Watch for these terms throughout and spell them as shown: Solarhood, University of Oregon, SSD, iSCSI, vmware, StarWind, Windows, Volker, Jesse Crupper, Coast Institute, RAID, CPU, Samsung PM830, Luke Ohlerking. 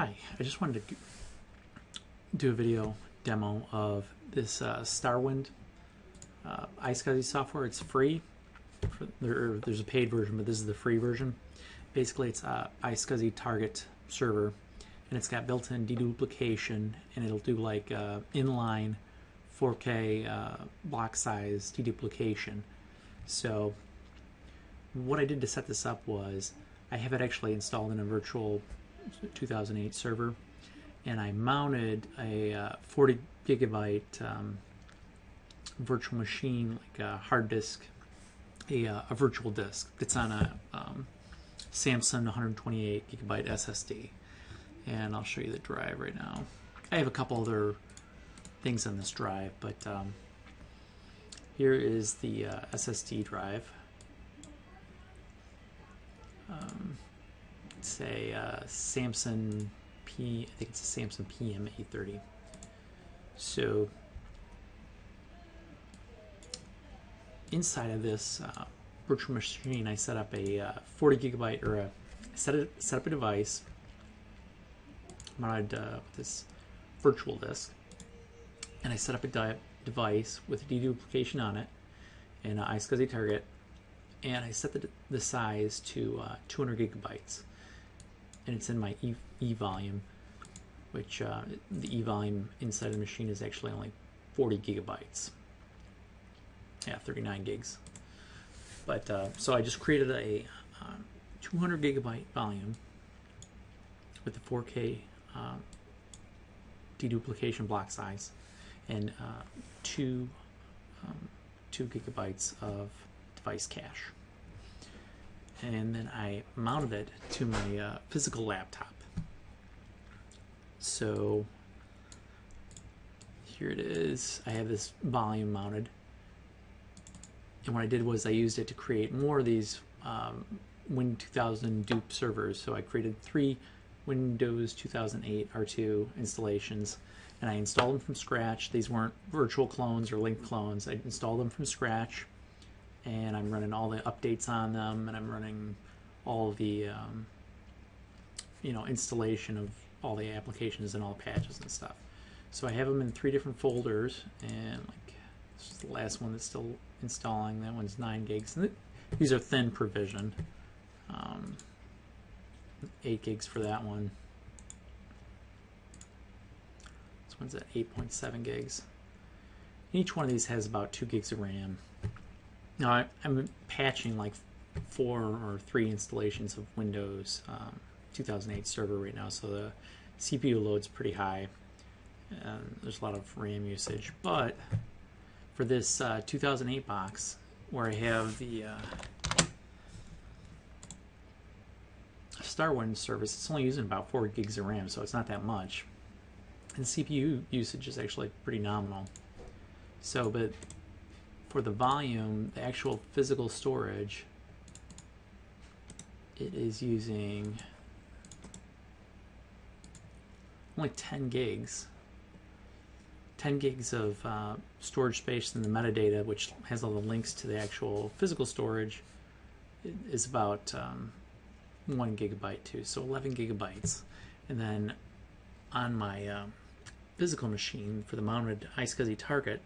Hi, I just wanted to do a video demo of this StarWind iSCSI software. It's free. There's a paid version, but this is the free version. Basically, it's iSCSI target server, and it's got built-in deduplication, and it'll do like inline 4K block size deduplication. So what I did to set this up was I have it actually installed in a virtual 2008 server, and I mounted a 40 gigabyte virtual machine, like a hard disk, a virtual disk that's on a Samsung 128 gigabyte SSD. And I'll show you the drive right now. I have a couple other things on this drive, but here is the SSD drive. It's a Samsung PM830. So inside of this virtual machine, I set up a 40 gigabyte, or set up a device, mounted this virtual disk, and I set up a device with deduplication on it and an iSCSI target, and I set the size to 200 gigabytes. And it's in my e-volume, which the e-volume inside the machine is actually only 40 gigabytes. Yeah, 39 gigs. But so I just created a 200 gigabyte volume with the 4K deduplication block size and 2 gigabytes of device cache. And then I mounted it to my physical laptop. So here it is. I have this volume mounted, and what I did was I used it to create more of these Win 2000 dupe servers. So I created 3 Windows 2008 R2 installations, and I installed them from scratch. These weren't virtual clones or linked clones. I installed them from scratch, and I'm running all the updates on them, and I'm running all the installation of all the applications and all the patches and stuff. So I have them in 3 different folders, and like this is the last one that's still installing. That one's 9 gigs, and these are thin provisioned. 8 gigs for that one. This one's at 8.7 gigs. Each one of these has about 2 gigs of RAM. Now I'm patching like 4 or 3 installations of Windows 2008 server right now, so the CPU load's pretty high, and there's a lot of RAM usage. But for this 2008 box, where I have the StarWind service, it's only using about 4 gigs of RAM, so it's not that much. And CPU usage is actually pretty nominal. So, but for the volume, the actual physical storage, it is using only 10 gigs. 10 gigs of storage space, and the metadata, which has all the links to the actual physical storage, is about 1 gigabyte too, so 11 gigabytes. And then on my physical machine for the mounted iSCSI target,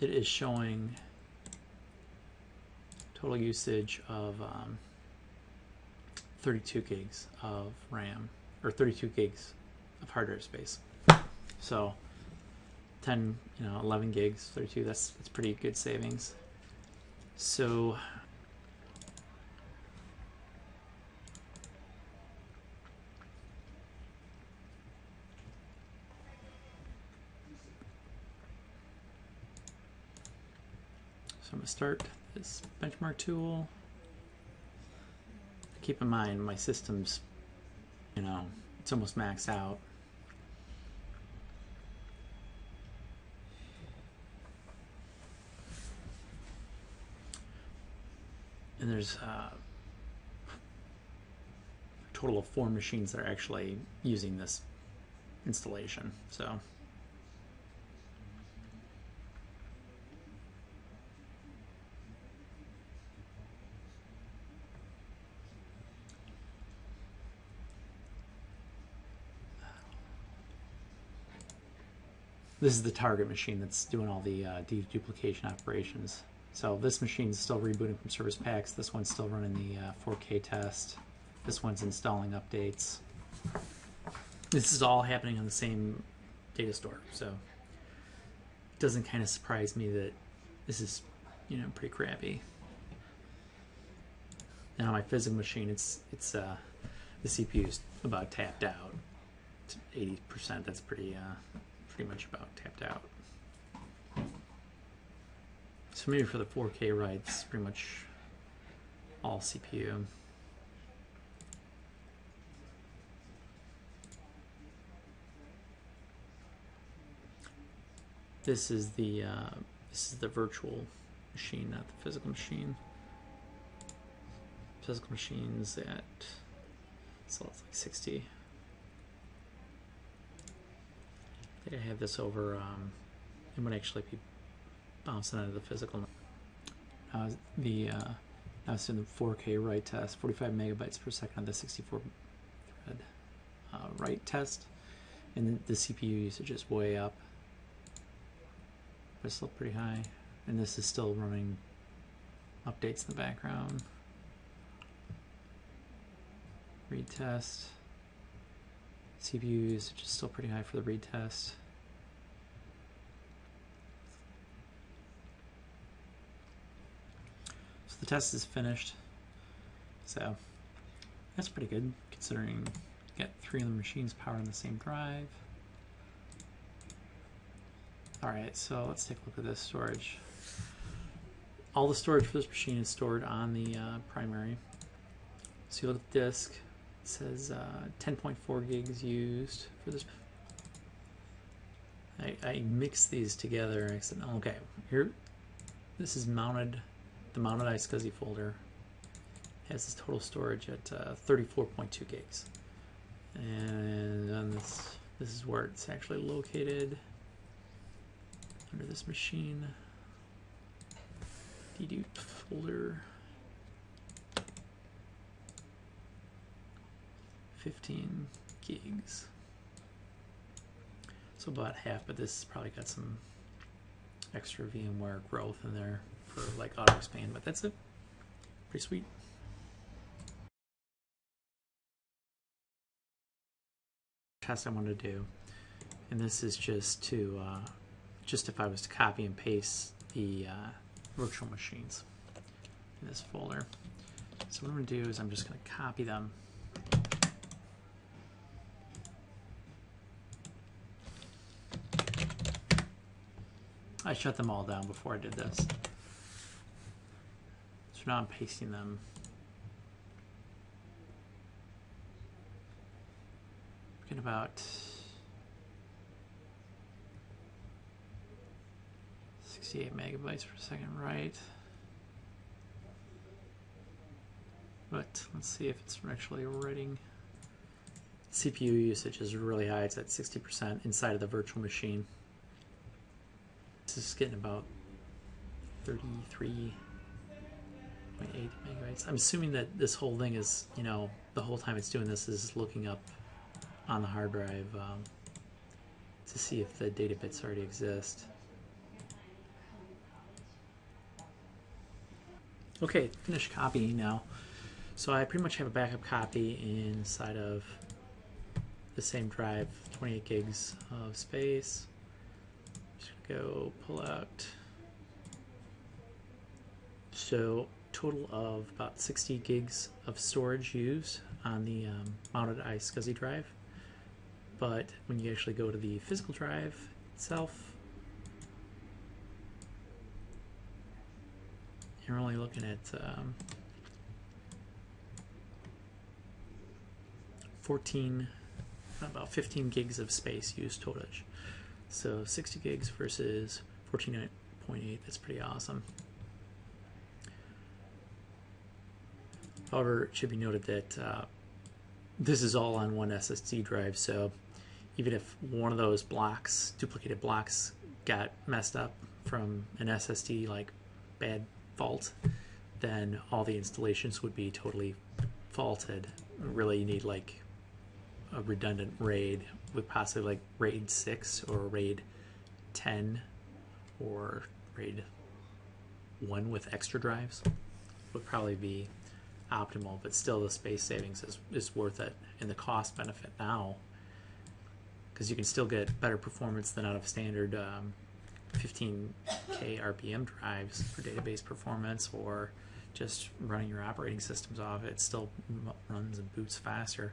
it is showing total usage of 32 gigs of RAM, or 32 gigs of hard drive space. So 10, 11 gigs, 32, that's pretty good savings. So I'm going to start this benchmark tool. Keep in mind, my system's, it's almost maxed out. And there's a total of 4 machines that are actually using this installation. So This is the target machine that's doing all the deduplication operations. So this machine's still rebooting from service packs. This one's still running the 4K test. This one's installing updates. This is all happening on the same data store. So it doesn't kind of surprise me that this is, you know, pretty crappy. And on my physical machine, it's the CPU's about tapped out. It's 80%. That's pretty much about tapped out. So maybe for the 4K ride, it's pretty much all CPU. This is the virtual machine, not the physical machine. Physical machine's at, so it's like 60. I think I have this over. It would actually be bouncing out of the physical. Now it's in the 4K write test, 45 megabytes per second on the 64 thread write test, and the CPU usage is way up. But it's still pretty high, and this is still running updates in the background. Read test. CPU usage is still pretty high for the read test. So the test is finished. So that's pretty good considering you got three of the machines powering the same drive. Alright, so let's take a look at this storage. All the storage for this machine is stored on the primary. So you look at the disk. It says 10.4 gigs used for this. I mixed these together and I said, okay, here, this is mounted, the mounted iSCSI folder has this total storage at 34.2 gigs. And then this is where it's actually located under this machine. Dedupe folder. 15 gigs. So about half, but this has probably got some extra VMware growth in there for like auto expand, but that's it. Pretty sweet. Test I want to do, and this is just to, just if I was to copy and paste the virtual machines in this folder. So what I'm going to do is I'm just going to copy them. I shut them all down before I did this. So now I'm pasting them. Get about 68 megabytes per second, right? But let's see if it's actually writing. CPU usage is really high. It's at 60% inside of the virtual machine. This is getting about 33.8 megabytes. I'm assuming that this whole thing is, you know, the whole time it's doing this is looking up on the hard drive to see if the data bits already exist. Okay, finished copying now. So I pretty much have a backup copy inside of the same drive, 28 gigs of space. Go pull out, so total of about 60 gigs of storage used on the mounted iSCSI drive, but when you actually go to the physical drive itself, you're only looking at 15 gigs of space used total. So 60 gigs versus 14.8, that's pretty awesome. However, it should be noted that this is all on one SSD drive, so even if one of those blocks, duplicated blocks, got messed up from an SSD like bad fault, then all the installations would be totally faulted. Really, you need like a redundant RAID with possibly like RAID 6 or RAID 10 or RAID 1 with extra drives would probably be optimal, but still the space savings is worth it, and the cost benefit now, because you can still get better performance than out of standard 15K RPM drives for database performance, or just running your operating systems off it still runs and boots faster.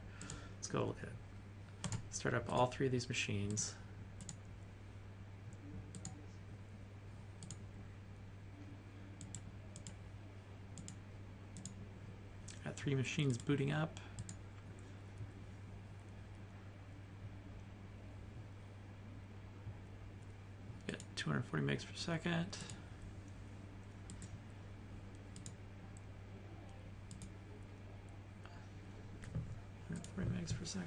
Let's go look at it. Start up all three of these machines. Got three machines booting up. Got 240 megs per second. Per second.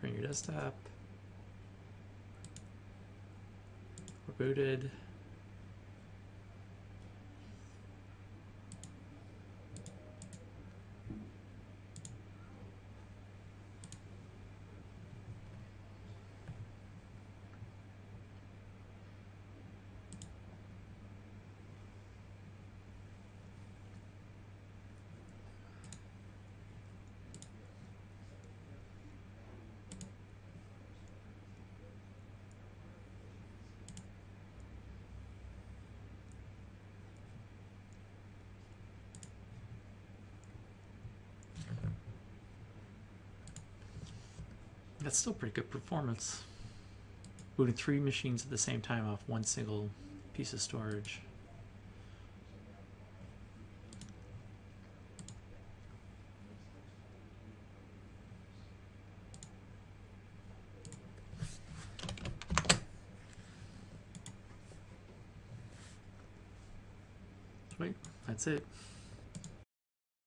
Bring your desktop. We're booted. That's still pretty good performance. Booting three machines at the same time off one single piece of storage. Sweet, that's it.